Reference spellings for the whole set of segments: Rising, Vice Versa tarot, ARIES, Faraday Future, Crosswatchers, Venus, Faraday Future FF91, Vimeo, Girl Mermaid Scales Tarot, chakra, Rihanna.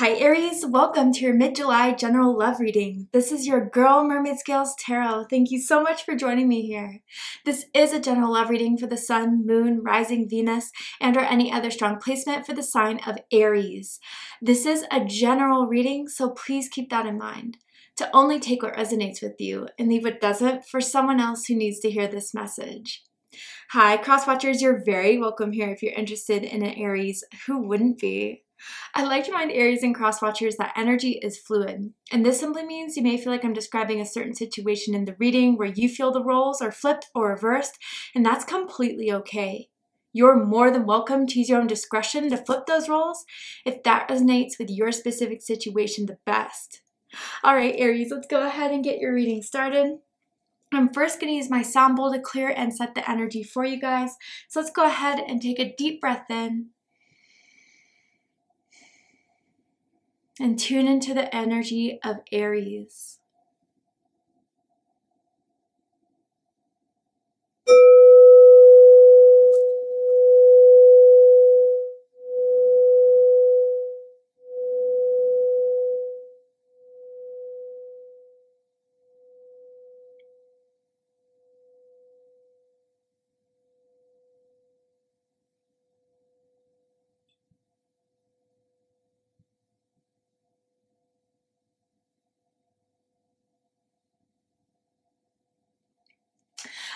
Hi Aries, welcome to your mid-July general love reading. This is your Girl Mermaid Scales Tarot. Thank you so much for joining me here. This is a general love reading for the Sun, Moon, Rising, Venus, and or any other strong placement for the sign of Aries. This is a general reading, so please keep that in mind. To only take what resonates with you and leave what doesn't for someone else who needs to hear this message. Hi Crosswatchers, you're very welcome here if you're interested in an Aries. Who wouldn't be? I'd like to remind Aries and Crosswatchers that energy is fluid, and this simply means you may feel like I'm describing a certain situation in the reading where you feel the roles are flipped or reversed, and that's completely okay. You're more than welcome to use your own discretion to flip those roles if that resonates with your specific situation the best. Alright Aries, let's go ahead and get your reading started. I'm first going to use my sound bowl to clear and set the energy for you guys, so let's go ahead and take a deep breath in. And tune into the energy of Aries.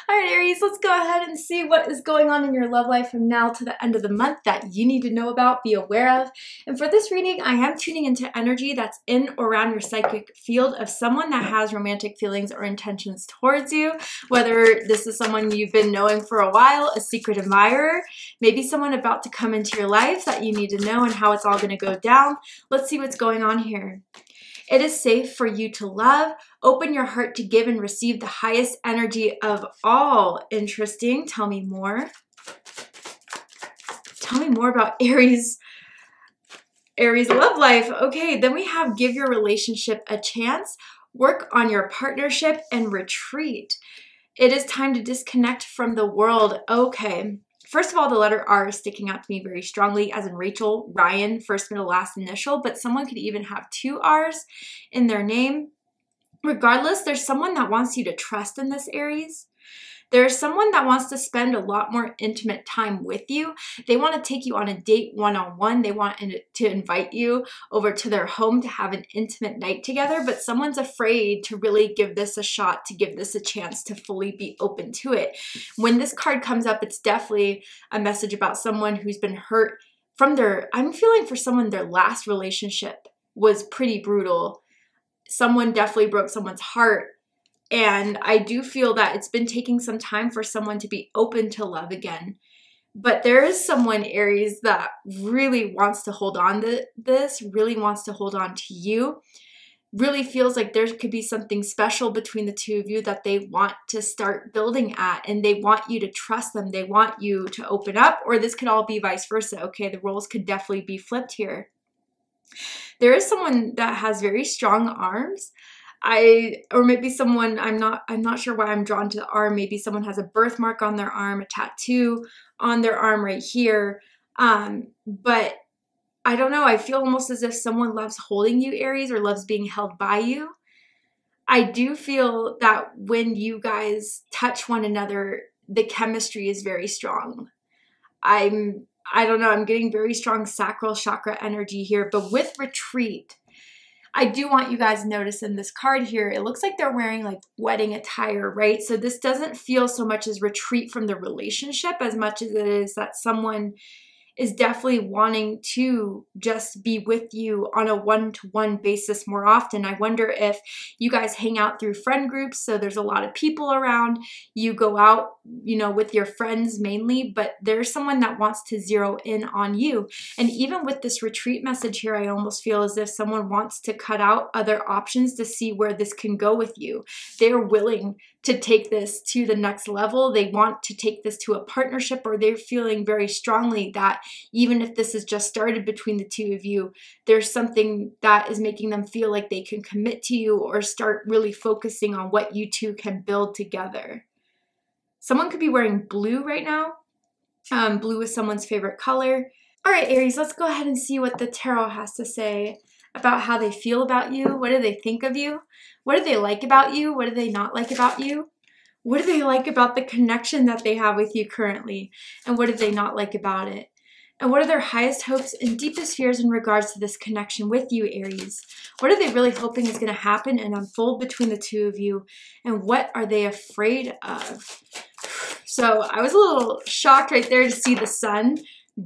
All right, Aries, let's go ahead and see what is going on in your love life from now to the end of the month that you need to know about, be aware of. And for this reading, I am tuning into energy that's in or around your psychic field of someone that has romantic feelings or intentions towards you, whether this is someone you've been knowing for a while, a secret admirer, maybe someone about to come into your life that you need to know and how it's all going to go down. Let's see what's going on here. It is safe for you to love. Open your heart to give and receive the highest energy of all. Interesting. Tell me more. Tell me more about Aries love life. Okay, then we have give your relationship a chance. Work on your partnership and retreat. It is time to disconnect from the world. Okay. First of all, the letter R is sticking out to me very strongly, as in Rachel, Ryan, first, middle, last initial, but someone could even have two R's in their name. Regardless, there's someone that wants you to trust in this, Aries. There's someone that wants to spend a lot more intimate time with you. They want to take you on a date one-on-one. They want to invite you over to their home to have an intimate night together, but someone's afraid to really give this a shot, to give this a chance to fully be open to it. When this card comes up, it's definitely a message about someone who's been hurt from their, I'm feeling for someone, their last relationship was pretty brutal. Someone definitely broke someone's heart. And I do feel that it's been taking some time for someone to be open to love again. But there is someone, Aries, that really wants to hold on to this, really wants to hold on to you, really feels like there could be something special between the two of you that they want to start building at, and they want you to trust them. They want you to open up, or this could all be vice versa. Okay, the roles could definitely be flipped here. There is someone that has very strong arms. Or maybe someone, I'm not sure why I'm drawn to the arm. Maybe someone has a birthmark on their arm, a tattoo on their arm right here. But I don't know. I feel almost as if someone loves holding you, Aries, or loves being held by you. I do feel that when you guys touch one another, the chemistry is very strong. I don't know. I'm getting very strong sacral chakra energy here, but with retreat, I do want you guys to notice in this card here, it looks like they're wearing like wedding attire, right? So this doesn't feel so much as retreat from the relationship as much as it is that someone is definitely wanting to just be with you on a one-to-one basis more often. I wonder if you guys hang out through friend groups, so there's a lot of people around. You go out, you know, with your friends mainly, but there's someone that wants to zero in on you. And even with this retreat message here, I almost feel as if someone wants to cut out other options to see where this can go with you. They're willing to take this to the next level. They want to take this to a partnership, or they're feeling very strongly that even if this has just started between the two of you, there's something that is making them feel like they can commit to you or start really focusing on what you two can build together. Someone could be wearing blue right now. Blue is someone's favorite color. All right, Aries, let's go ahead and see what the tarot has to say about how they feel about you. What do they think of you? What do they like about you? What do they not like about you? What do they like about the connection that they have with you currently? And what do they not like about it? And what are their highest hopes and deepest fears in regards to this connection with you, Aries? What are they really hoping is going to happen and unfold between the two of you? And what are they afraid of? So I was a little shocked right there to see the Sun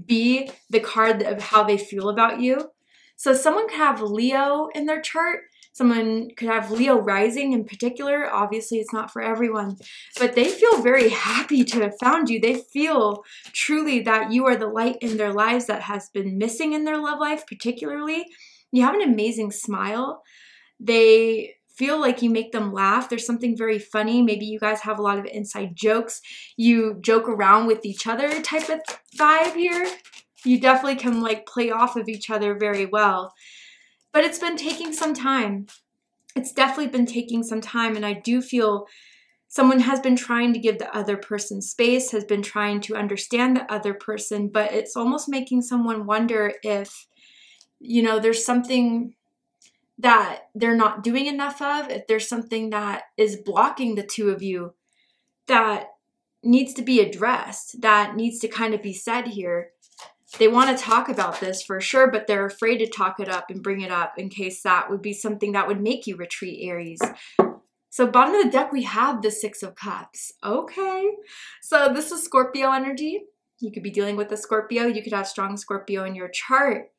be the card of how they feel about you. So someone could have Leo in their chart. Someone could have Leo rising in particular. Obviously, it's not for everyone, but they feel very happy to have found you. They feel truly that you are the light in their lives that has been missing in their love life, particularly. You have an amazing smile. They feel like you make them laugh. There's something very funny. Maybe you guys have a lot of inside jokes. You joke around with each other type of vibe here. You definitely can like play off of each other very well. But it's been taking some time. It's definitely been taking some time, and I do feel someone has been trying to give the other person space, has been trying to understand the other person, but it's almost making someone wonder if, you know, there's something that they're not doing enough of, if there's something that is blocking the two of you that needs to be addressed, that needs to kind of be said here. They want to talk about this for sure, but they're afraid to talk it up and bring it up in case that would be something that would make you retreat, Aries. So bottom of the deck, we have the Six of Cups. Okay. So this is Scorpio energy. You could be dealing with a Scorpio. You could have strong Scorpio in your chart.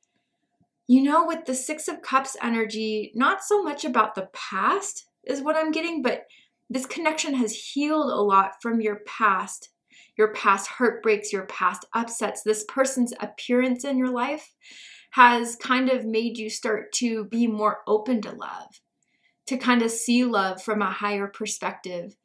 You know, with the Six of Cups energy, not so much about the past is what I'm getting, but this connection has healed a lot from your past. Your past heartbreaks, your past upsets. This person's appearance in your life has kind of made you start to be more open to love, to kind of see love from a higher perspective.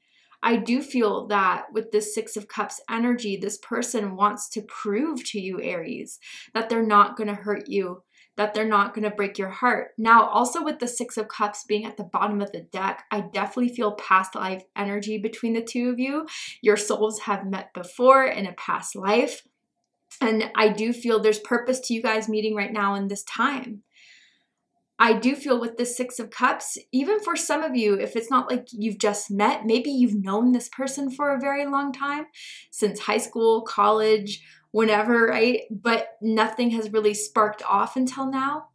I do feel that with this Six of Cups energy, this person wants to prove to you, Aries, that they're not going to hurt you, that they're not going to break your heart. Now, also with the Six of Cups being at the bottom of the deck, I definitely feel past life energy between the two of you. Your souls have met before in a past life. And I do feel there's purpose to you guys meeting right now in this time. I do feel with the Six of Cups, even for some of you, if it's not like you've just met, maybe you've known this person for a very long time, since high school, college, whenever, right? But nothing has really sparked off until now.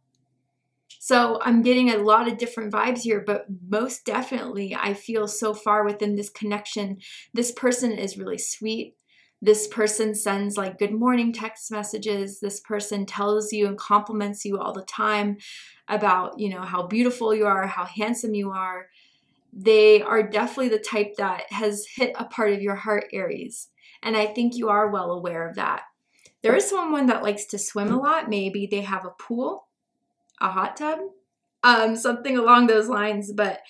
So I'm getting a lot of different vibes here, but most definitely I feel so far within this connection, this person is really sweet. This person sends like good morning text messages. This person tells you and compliments you all the time about, you know, how beautiful you are, how handsome you are. They are definitely the type that has hit a part of your heart, Aries. And I think you are well aware of that. There is someone that likes to swim a lot. Maybe they have a pool, a hot tub, something along those lines. But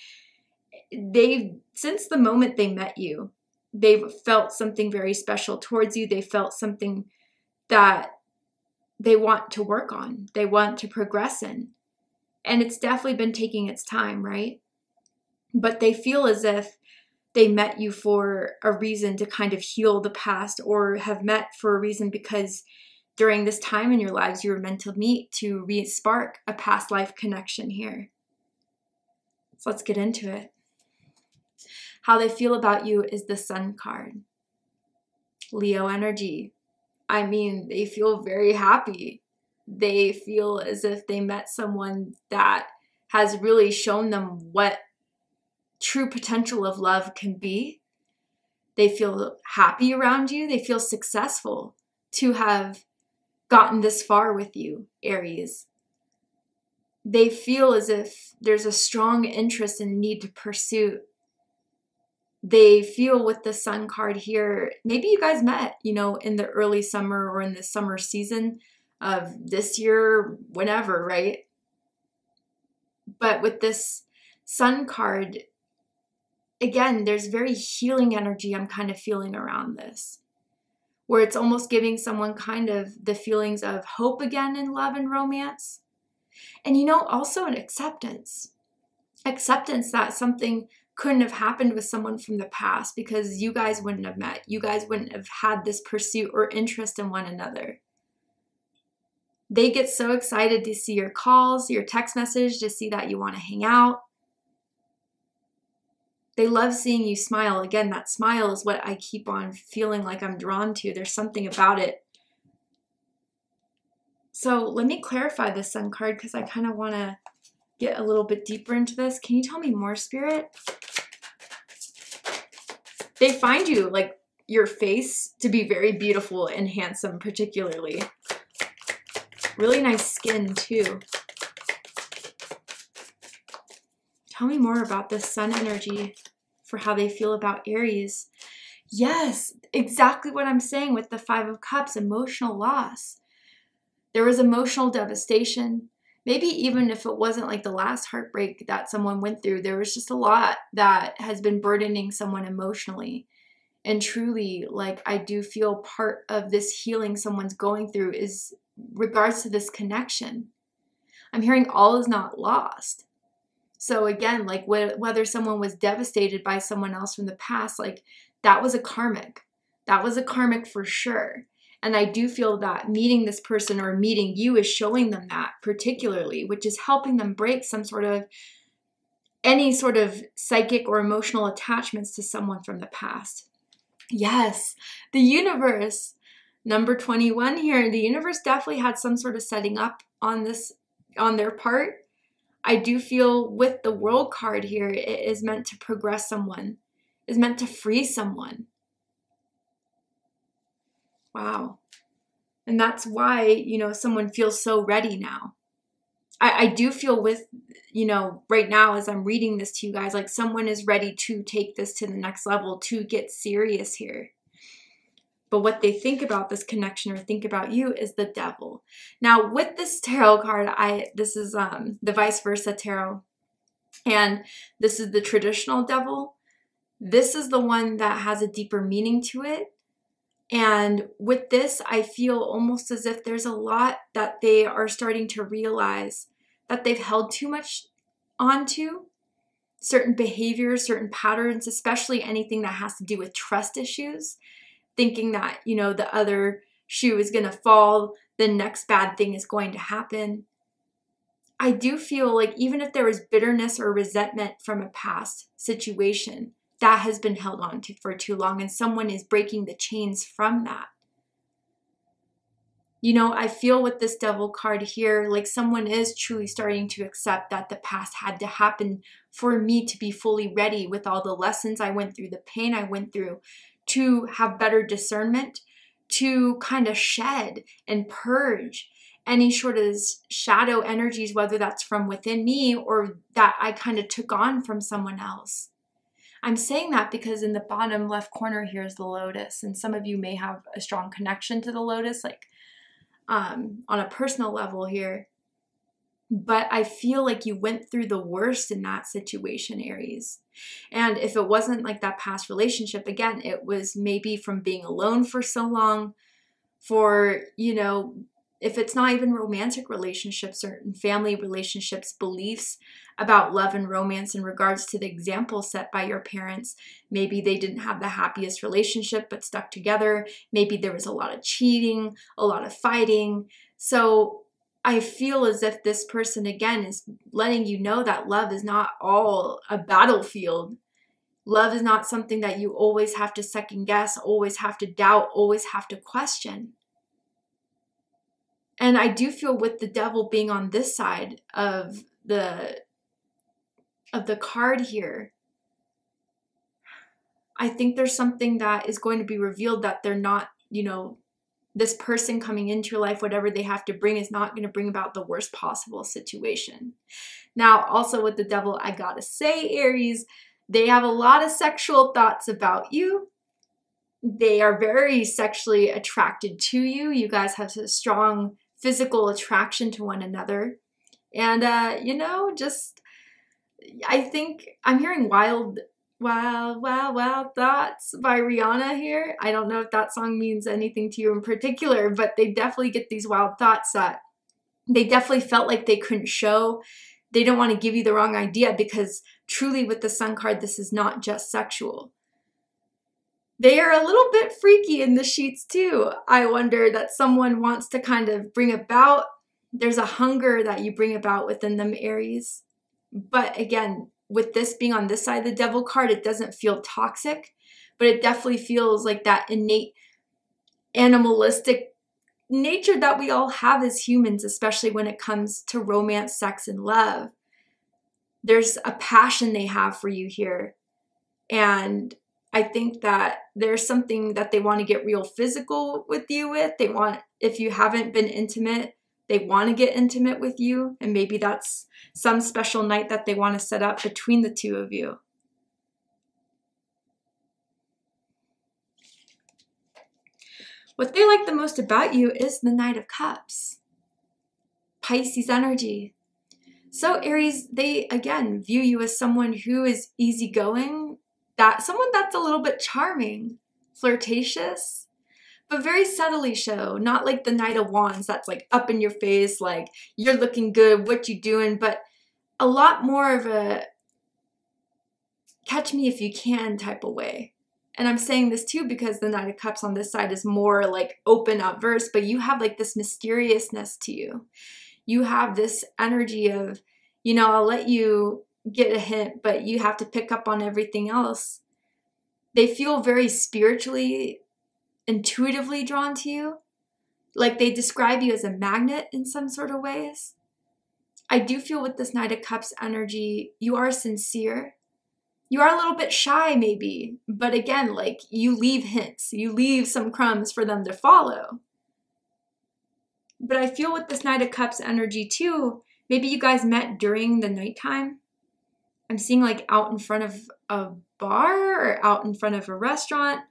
they've, since the moment they met you, they've felt something very special towards you. They felt something that they want to work on. They want to progress in. And it's definitely been taking its time, right? But they feel as if they met you for a reason to kind of heal the past, or have met for a reason because during this time in your lives, you were meant to meet to re-spark a past life connection here. So let's get into it. How they feel about you is the Sun card. Leo energy. I mean, they feel very happy. They feel as if they met someone that has really shown them what true potential of love can be. They feel happy around you. They feel successful to have gotten this far with you, Aries. They feel as if there's a strong interest and need to pursue. They feel with the Sun card here, maybe you guys met, you know, in the early summer or in the summer season of this year, whenever, right? But with this Sun card, again, there's very healing energy I'm kind of feeling around this, where it's almost giving someone kind of the feelings of hope again in love and romance. And, you know, also an acceptance. Acceptance that something couldn't have happened with someone from the past because you guys wouldn't have met. You guys wouldn't have had this pursuit or interest in one another. They get so excited to see your calls, your text message, to see that you want to hang out. They love seeing you smile. Again, that smile is what I keep on feeling like I'm drawn to. There's something about it. So let me clarify the Sun card because I kind of want to get a little bit deeper into this. Can you tell me more, Spirit? They find you, like your face, to be very beautiful and handsome, particularly. Really nice skin too. Tell me more about this Sun energy for how they feel about Aries. Yes, exactly what I'm saying with the Five of Cups, emotional loss. There was emotional devastation. Maybe even if it wasn't like the last heartbreak that someone went through, there was just a lot that has been burdening someone emotionally. And truly, like, I do feel part of this healing someone's going through is regards to this connection. I'm hearing all is not lost. So again, like whether someone was devastated by someone else from the past, like that was a karmic. That was a karmic for sure. And I do feel that meeting this person or meeting you is showing them that particularly, which is helping them break some sort of, any sort of psychic or emotional attachments to someone from the past. Yes, the universe, number 21 here, the universe definitely had some sort of setting up on this, on their part. I do feel with the World card here, it is meant to progress someone, is meant to free someone. Wow. And that's why, you know, someone feels so ready now. I do feel with, you know, right now as I'm reading this to you guys, like someone is ready to take this to the next level, to get serious here. But what they think about this connection or think about you is the devil. Now with this tarot card, this is the Vice Versa tarot, and this is the traditional devil. This is the one that has a deeper meaning to it. And with this, I feel almost as if there's a lot that they are starting to realize that they've held too much onto, certain behaviors, certain patterns, especially anything that has to do with trust issues, thinking that, you know, the other shoe is going to fall, the next bad thing is going to happen. I do feel like even if there was bitterness or resentment from a past situation, that has been held on to for too long, and someone is breaking the chains from that. You know, I feel with this devil card here, like someone is truly starting to accept that the past had to happen for me to be fully ready with all the lessons I went through, the pain I went through, to have better discernment, to kind of shed and purge any sort of shadow energies, whether that's from within me or that I kind of took on from someone else. I'm saying that because in the bottom left corner here is the lotus, and some of you may have a strong connection to the lotus, like on a personal level here. But I feel like you went through the worst in that situation, Aries. And if it wasn't like that past relationship, again, it was maybe from being alone for so long, for, you know, if it's not even romantic relationships, certain family relationships, beliefs about love and romance in regards to the example set by your parents. Maybe they didn't have the happiest relationship but stuck together. Maybe there was a lot of cheating, a lot of fighting. So I feel as if this person, again, is letting you know that love is not all a battlefield. Love is not something that you always have to second guess, always have to doubt, always have to question. And I do feel with the devil being on this side of the card here, I think there's something that is going to be revealed that they're not, you know, this person coming into your life, whatever they have to bring is not going to bring about the worst possible situation. Now, also with the devil, I gotta say, Aries, they have a lot of sexual thoughts about you. They are very sexually attracted to you. You guys have a strong physical attraction to one another. And, you know, just, I think I'm hearing wild thoughts by Rihanna here. I don't know if that song means anything to you in particular, but they definitely get these wild thoughts that they definitely felt like they couldn't show. They don't want to give you the wrong idea because truly with the Sun card, this is not just sexual. They are a little bit freaky in the sheets too. I wonder that someone wants to kind of bring about There's a hunger that you bring about within them, Aries. But again, with this being on this side of the devil card, it doesn't feel toxic, but it definitely feels like that innate animalistic nature that we all have as humans, especially when it comes to romance, sex, and love. There's a passion they have for you here. And I think that there's something that they want to get real physical with you with. They want, if you haven't been intimate, they want to get intimate with you. And maybe that's some special night that they want to set up between the two of you. What they like the most about you is the Knight of Cups. Pisces energy. So Aries, they again view you as someone who is easygoing, someone that's a little bit charming, flirtatious, but very subtly show, not like the Knight of Wands that's like up in your face, like you're looking good, what you doing, but a lot more of a catch me if you can type of way. And I'm saying this too because the Knight of Cups on this side is more like open, obverse, but you have like this mysteriousness to you. You have this energy of, you know, I'll let you get a hint, but you have to pick up on everything else. They feel very spiritually, intuitively drawn to you. Like they describe you as a magnet in some sort of ways. I do feel with this Knight of Cups energy, you are sincere. You are a little bit shy maybe, but again, like you leave hints, you leave some crumbs for them to follow. But I feel with this Knight of Cups energy too, maybe you guys met during the nighttime. I'm seeing like out in front of a bar or out in front of a restaurant.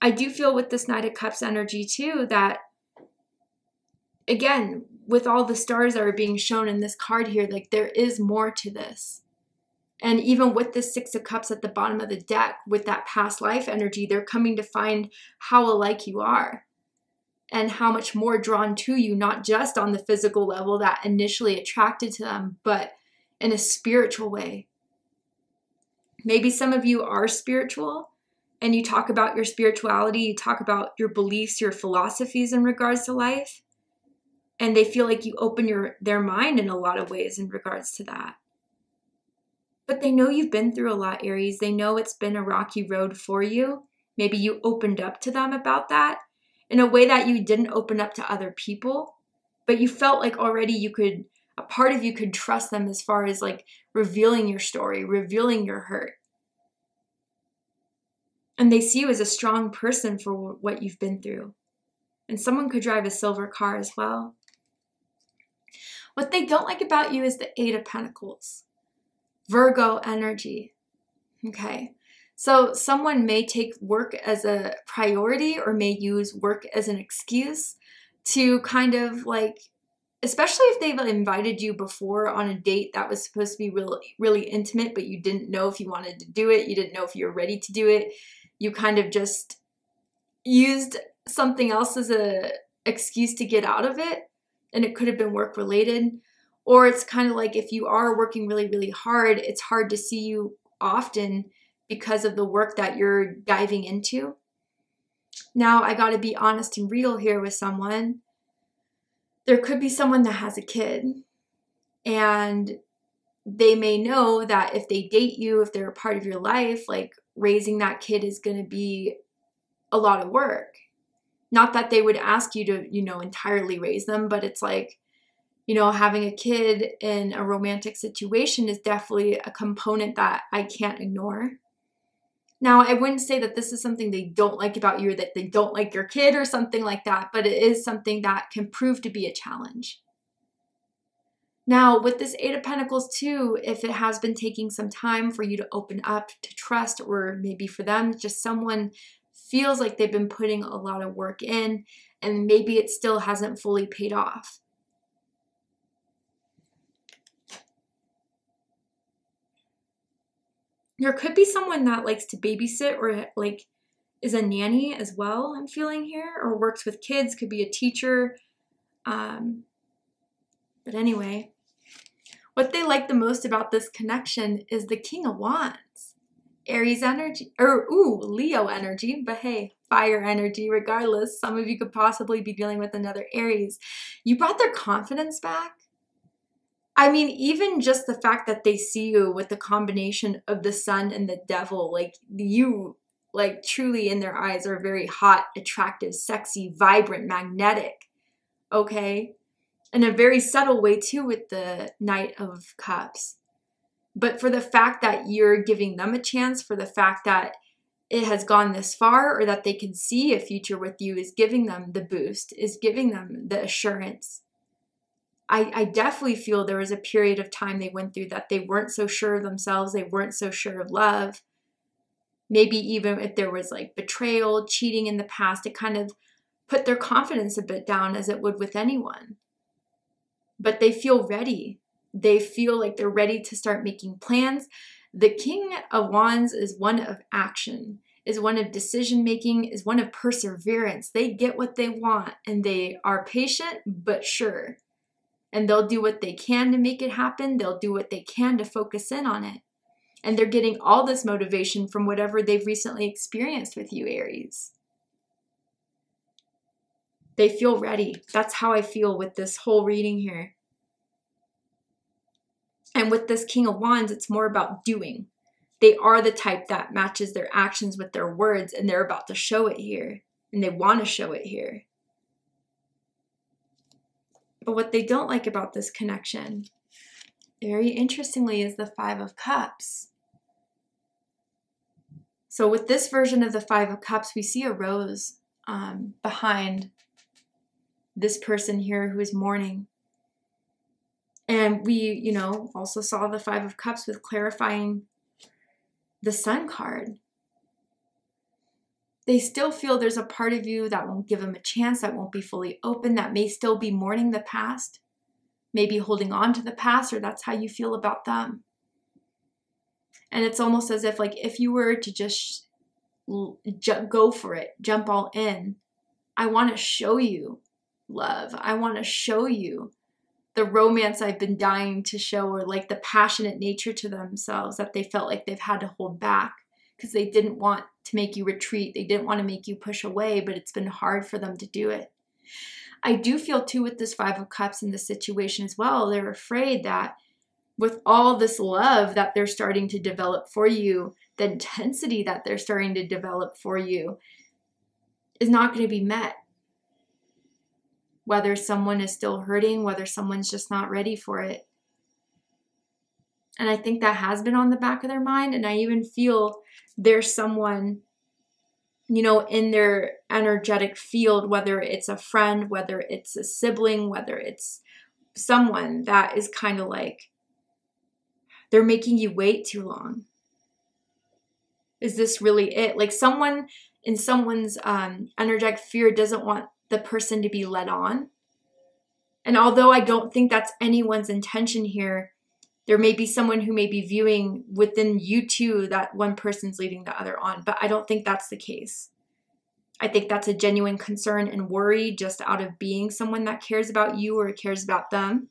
I do feel with this Knight of Cups energy too that, again, with all the stars that are being shown in this card here, like there is more to this. And even with the Six of Cups at the bottom of the deck, with that past life energy, they're coming to find how alike you are. And how much more drawn to you, not just on the physical level that initially attracted to them, but in a spiritual way. Maybe some of you are spiritual and you talk about your spirituality, you talk about your beliefs, your philosophies in regards to life, and they feel like you open their mind in a lot of ways in regards to that. But they know you've been through a lot, Aries. They know it's been a rocky road for you. Maybe you opened up to them about that in a way that you didn't open up to other people, but you felt like already you could, a part of you could trust them as far as like revealing your story, revealing your hurt. And they see you as a strong person for what you've been through. And someone could drive a silver car as well. What they don't like about you is the Eight of Pentacles, Virgo energy, okay? So someone may take work as a priority or may use work as an excuse to kind of like, especially if they've invited you before on a date that was supposed to be really, really intimate, but you didn't know if you wanted to do it. You didn't know if you were ready to do it. You kind of just used something else as an excuse to get out of it. And it could have been work related. Or it's kind of like if you are working really, really hard, it's hard to see you often because of the work that you're diving into. Now, I gotta be honest and real here with someone. There could be someone that has a kid, and they may know that if they date you, if they're a part of your life, like raising that kid is gonna be a lot of work. Not that they would ask you to, you know, entirely raise them, but it's like, you know, having a kid in a romantic situation is definitely a component that I can't ignore. Now, I wouldn't say that this is something they don't like about you or that they don't like your kid or something like that, but it is something that can prove to be a challenge. Now, with this Eight of Pentacles too, if it has been taking some time for you to open up to trust, or maybe for them, just someone feels like they've been putting a lot of work in and maybe it still hasn't fully paid off. There could be someone that likes to babysit or like is a nanny as well, I'm feeling here, or works with kids, could be a teacher. But anyway, what they like the most about this connection is the King of Wands. Aries energy, or ooh, Leo energy, but hey, fire energy regardless. Some of you could possibly be dealing with another Aries. You brought their confidence back. I mean, even just the fact that they see you with the combination of the sun and the devil, like you, like truly in their eyes are very hot, attractive, sexy, vibrant, magnetic, okay? In a very subtle way too with the Knight of Cups. But for the fact that you're giving them a chance, for the fact that it has gone this far or that they can see a future with you is giving them the boost, is giving them the assurance. I definitely feel there was a period of time they went through that they weren't so sure of themselves, they weren't so sure of love. Maybe even if there was like betrayal, cheating in the past, it kind of put their confidence a bit down as it would with anyone. But they feel ready. They feel like they're ready to start making plans. The King of Wands is one of action, is one of decision making, is one of perseverance. They get what they want and they are patient but sure. And they'll do what they can to make it happen. They'll do what they can to focus in on it. And they're getting all this motivation from whatever they've recently experienced with you, Aries. They feel ready. That's how I feel with this whole reading here. And with this King of Wands, it's more about doing. They are the type that matches their actions with their words, and they're about to show it here, and they want to show it here. But what they don't like about this connection, very interestingly, is the Five of Cups. So with this version of the Five of Cups, we see a rose behind this person here who is mourning. And we, you know, also saw the Five of Cups with clarifying the Sun card. They still feel there's a part of you that won't give them a chance, that won't be fully open, that may still be mourning the past, maybe holding on to the past, or that's how you feel about them. And it's almost as if, like, if you were to just go for it, jump all in, I want to show you love. I want to show you the romance I've been dying to show, or like the passionate nature to themselves that they felt like they've had to hold back because they didn't want to make you retreat. They didn't want to make you push away, but it's been hard for them to do it. I do feel too with this Five of Cups in this situation as well. They're afraid that with all this love that they're starting to develop for you, the intensity that they're starting to develop for you is not going to be met. Whether someone is still hurting, whether someone's just not ready for it. And I think that has been on the back of their mind. And I even feel there's someone, you know, in their energetic field, whether it's a friend, whether it's a sibling, whether it's someone that is kind of like, they're making you wait too long. Is this really it? Like someone in someone's energetic sphere doesn't want the person to be led on. And although I don't think that's anyone's intention here, there may be someone who may be viewing within you two that one person's leading the other on, but I don't think that's the case. I think that's a genuine concern and worry just out of being someone that cares about you or cares about them.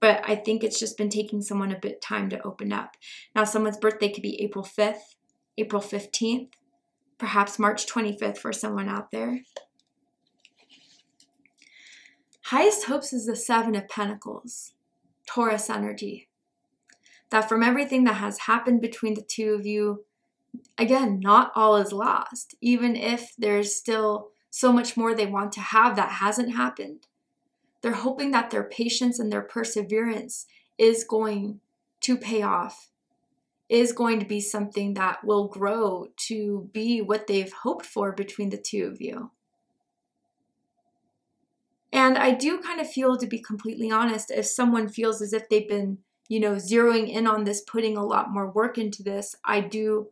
But I think it's just been taking someone a bit time to open up. Now, someone's birthday could be April 5th, April 15th, perhaps March 25th for someone out there. Highest hopes is the Seven of Pentacles, Taurus energy. That from everything that has happened between the two of you, again, not all is lost. Even if there's still so much more they want to have that hasn't happened, they're hoping that their patience and their perseverance is going to pay off, is going to be something that will grow to be what they've hoped for between the two of you. And I do kind of feel, to be completely honest, if someone feels as if they've been, you know, zeroing in on this, putting a lot more work into this, I do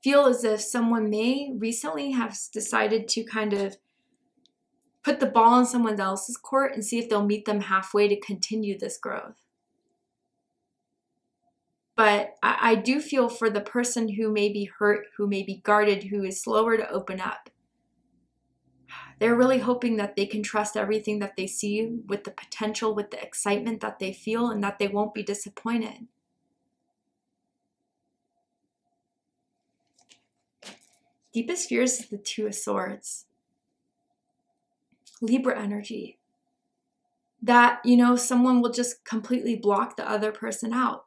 feel as if someone may recently have decided to kind of put the ball in someone else's court and see if they'll meet them halfway to continue this growth. But I do feel for the person who may be hurt, who may be guarded, who is slower to open up, they're really hoping that they can trust everything that they see with the potential, with the excitement that they feel, and that they won't be disappointed. Deepest fears is the Two of Swords. Libra energy. That, you know, someone will just completely block the other person out.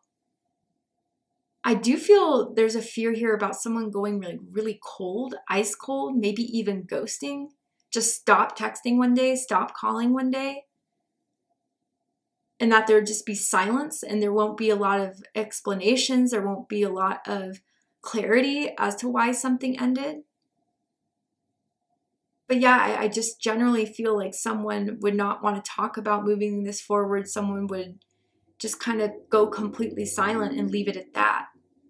I do feel there's a fear here about someone going really cold, ice cold, maybe even ghosting. Just stop texting one day, stop calling one day. And that there'd just be silence and there won't be a lot of explanations. There won't be a lot of clarity as to why something ended. But yeah, I just generally feel like someone would not want to talk about moving this forward. Someone would just kind of go completely silent and leave it at that.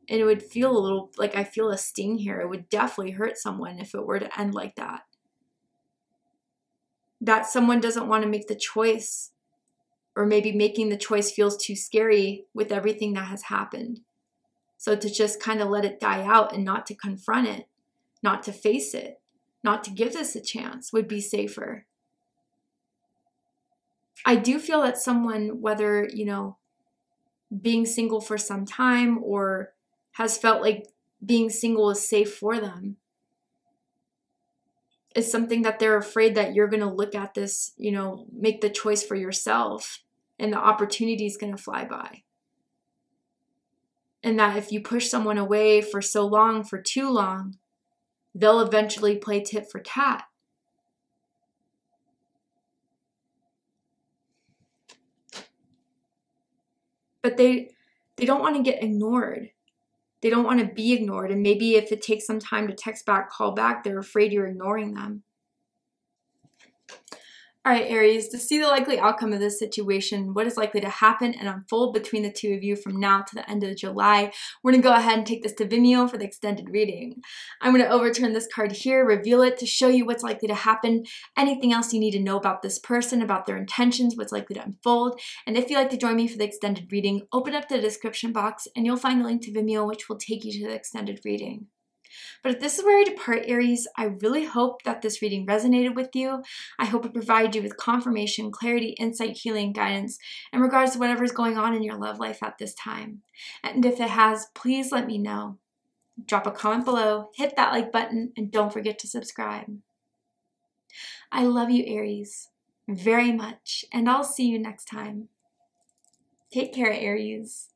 And it would feel a little, like I feel a sting here. It would definitely hurt someone if it were to end like that. That someone doesn't want to make the choice, or maybe making the choice feels too scary with everything that has happened. So to just kind of let it die out and not to confront it, not to face it, not to give this a chance would be safer. I do feel that someone, whether, you know, being single for some time or has felt like being single is safe for them, is something that they're afraid that you're going to look at this, you know, make the choice for yourself and the opportunity is going to fly by. And that if you push someone away for so long, for too long, they'll eventually play tit for tat. But they don't want to get ignored. They don't want to be ignored. And maybe if it takes some time to text back, call back, they're afraid you're ignoring them. All right, Aries, to see the likely outcome of this situation, what is likely to happen and unfold between the two of you from now to the end of July, we're going to go ahead and take this to Vimeo for the extended reading. I'm going to overturn this card here, reveal it to show you what's likely to happen, anything else you need to know about this person, about their intentions, what's likely to unfold. And if you'd like to join me for the extended reading, open up the description box and you'll find the link to Vimeo, which will take you to the extended reading. But if this is where I depart, Aries, I really hope that this reading resonated with you. I hope it provided you with confirmation, clarity, insight, healing, guidance in regards to whatever's going on in your love life at this time. And if it has, please let me know. Drop a comment below, hit that like button, and don't forget to subscribe. I love you, Aries, very much, and I'll see you next time. Take care, Aries.